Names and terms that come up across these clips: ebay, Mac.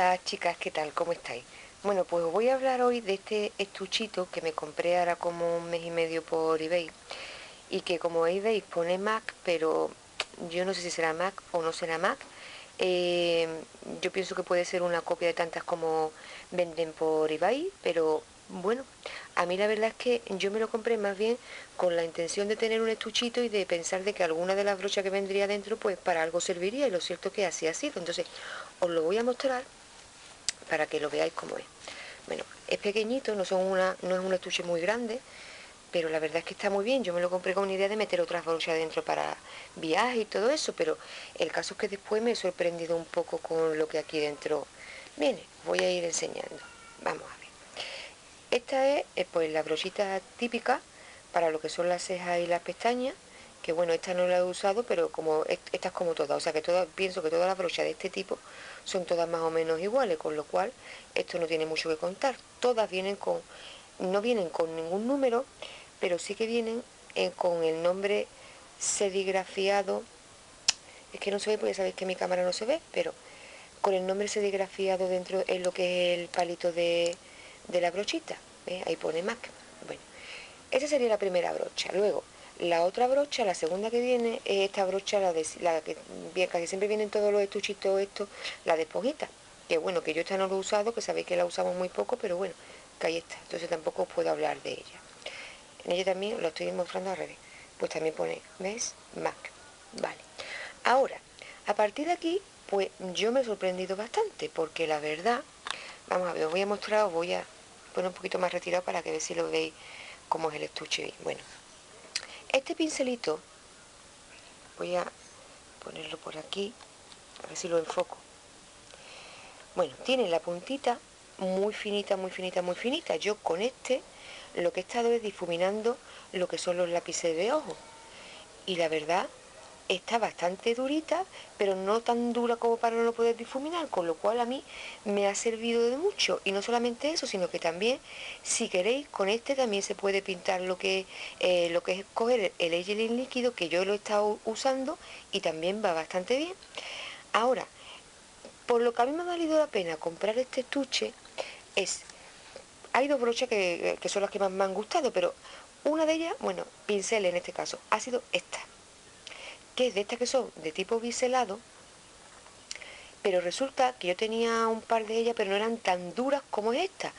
Hola chicas, ¿qué tal? ¿Cómo estáis? Bueno, pues os voy a hablar hoy de este estuchito que me compré ahora como 1 mes y medio por ebay. Y que como veis pone Mac, pero yo no sé si será Mac o no será Mac. Yo pienso que puede ser una copia de tantas como venden por ebay, pero bueno, a mí la verdad es que yo me lo compré más bien con la intención de tener un estuchito y de pensar de que alguna de las brochas que vendría dentro pues para algo serviría, y lo cierto que así ha sido. Entonces os lo voy a mostrar para que lo veáis cómo es. Bueno, es pequeñito, no es un estuche muy grande, pero la verdad es que está muy bien. Yo me lo compré con una idea de meter otras brochas dentro para viajes y todo eso, pero el caso es que después me he sorprendido un poco con lo que aquí dentro viene. Voy a ir enseñando, vamos a ver. Esta es pues la brochita típica para lo que son las cejas y las pestañas, que bueno, esta no la he usado, pero como esta es como todas, o sea que pienso que todas las brochas de este tipo son todas más o menos iguales, con lo cual esto no tiene mucho que contar. Todas vienen con, no vienen con ningún número, pero sí que vienen con el nombre serigrafiado. Es que no se ve porque ya sabéis que mi cámara no se ve, pero con el nombre serigrafiado dentro es lo que es el palito de la brochita, ¿ves? Ahí pone Mac. Bueno, esa sería la primera brocha. Luego, la otra brocha, la segunda que viene, es esta brocha, la que casi siempre vienen todos los estuchitos estos, la de esponjita, que bueno, que yo esta no lo he usado, que sabéis que la usamos muy poco, pero bueno, que ahí está, entonces tampoco os puedo hablar de ella. En ella también, lo estoy mostrando al revés, pues también pone, ¿ves? Mac. Vale, ahora, a partir de aquí, pues yo me he sorprendido bastante, porque la verdad, vamos a ver, os voy a mostrar, os voy a poner un poquito más retirado para que veáis, si lo veis cómo es el estuche. Bueno, este pincelito, voy a ponerlo por aquí, a ver si lo enfoco. Bueno, tiene la puntita muy finita, muy finita, muy finita. Yo con este lo que he estado es difuminando lo que son los lápices de ojo. Y la verdad, está bastante durita, pero no tan dura como para no poder difuminar, con lo cual a mí me ha servido de mucho. Y no solamente eso, sino que también, si queréis, con este también se puede pintar lo que es coger el eyeliner líquido, que yo lo he estado usando y también va bastante bien. Ahora, por lo que a mí me ha valido la pena comprar este estuche es, hay dos brochas que son las que más me han gustado, pero una de ellas, bueno, pincel en este caso, ha sido esta, que es de estas que son de tipo biselado, pero resulta que yo tenía un par de ellas, pero no eran tan duras como esta.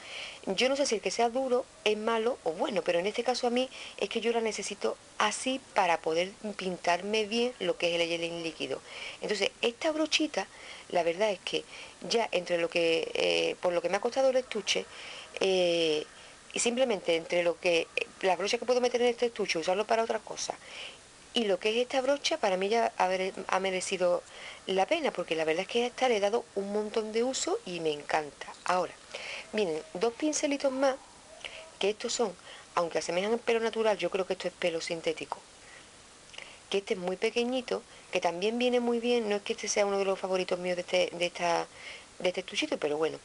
Yo no sé si el que sea duro es malo o bueno, pero en este caso a mí es que yo la necesito así para poder pintarme bien lo que es el eyeliner líquido. Entonces esta brochita, la verdad es que ya entre lo que, por lo que me ha costado el estuche, y simplemente entre lo que, las brochas que puedo meter en este estuche, usarlo para otra cosa, y lo que es esta brocha, para mí ya ha merecido la pena, porque la verdad es que a esta le he dado un montón de uso y me encanta. Ahora, miren, dos pincelitos más, que estos son, aunque asemejan el pelo natural, yo creo que esto es pelo sintético. Que este es muy pequeñito, que también viene muy bien, no es que este sea uno de los favoritos míos de este estuchito, pero bueno,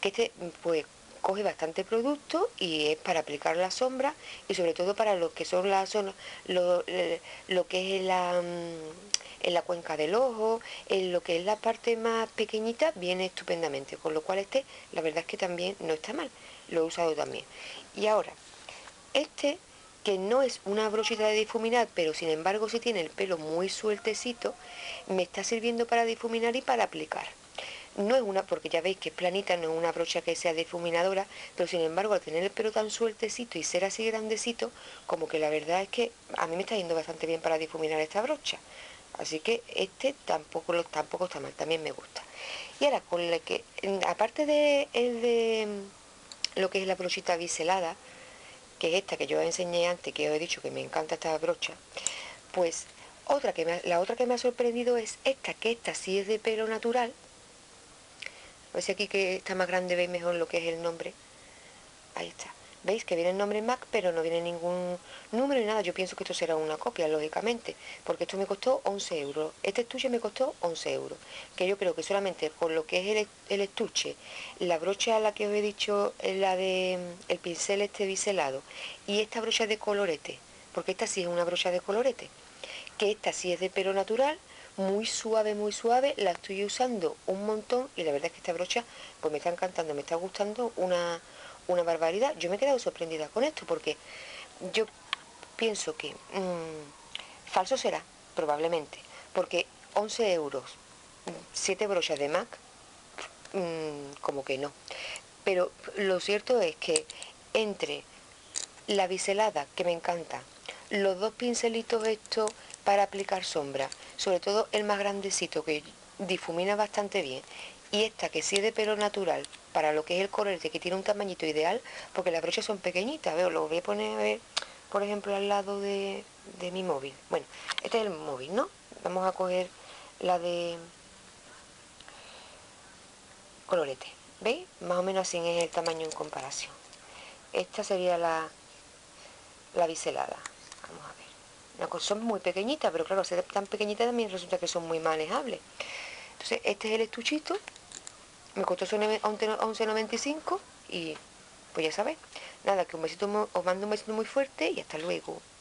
que este pues coge bastante producto y es para aplicar la sombra, y sobre todo para lo que son las zonas, lo que es en la cuenca del ojo, en lo que es la parte más pequeñita, viene estupendamente, con lo cual este, la verdad es que también no está mal, lo he usado también. Y ahora, este, que no es una brochita de difuminar, pero sin embargo sí tiene el pelo muy sueltecito, me está sirviendo para difuminar y para aplicar. No es una, porque ya veis que es planita, no es una brocha que sea difuminadora, pero sin embargo al tener el pelo tan sueltecito y ser así grandecito, como que la verdad es que a mí me está yendo bastante bien para difuminar esta brocha. Así que este tampoco está mal, también me gusta. Y ahora, con la que, aparte de lo que es la brochita biselada, que es esta que yo enseñé antes, que os he dicho que me encanta esta brocha, pues la otra que me ha sorprendido es esta, que esta sí es de pelo natural. A ver si aquí, que está más grande, veis mejor lo que es el nombre. Ahí está. ¿Veis que viene el nombre Mac, pero no viene ningún número ni nada? Yo pienso que esto será una copia, lógicamente, porque esto me costó 11 euros. Este estuche me costó 11 euros. Que yo creo que solamente por lo que es el estuche, la brocha a la que os he dicho, la de el pincel este biselado, y esta brocha de colorete, porque esta sí es una brocha de colorete, que esta sí es de pelo natural, muy suave, la estoy usando un montón y la verdad es que esta brocha pues me está encantando, me está gustando una barbaridad. Yo me he quedado sorprendida con esto porque yo pienso que falso será, probablemente, porque 11 euros, 7 brochas de Mac, como que no. Pero lo cierto es que entre la biselada, que me encanta, los dos pincelitos estos para aplicar sombra, sobre todo el más grandecito que difumina bastante bien, y esta que sí es de pelo natural, para lo que es el colorete, que tiene un tamañito ideal, porque las brochas son pequeñitas. Veo, lo voy a poner, a ver, por ejemplo, al lado de mi móvil. Bueno, este es el móvil, ¿no? Vamos a coger la de colorete. ¿Veis? Más o menos así es el tamaño en comparación. Esta sería la biselada. Vamos a ver. Son muy pequeñitas, pero claro, ser tan pequeñitas también resulta que son muy manejables. Entonces, este es el estuchito. Me costó 11,95 y pues ya sabéis. Nada, que un besito, os mando un besito muy fuerte y hasta luego.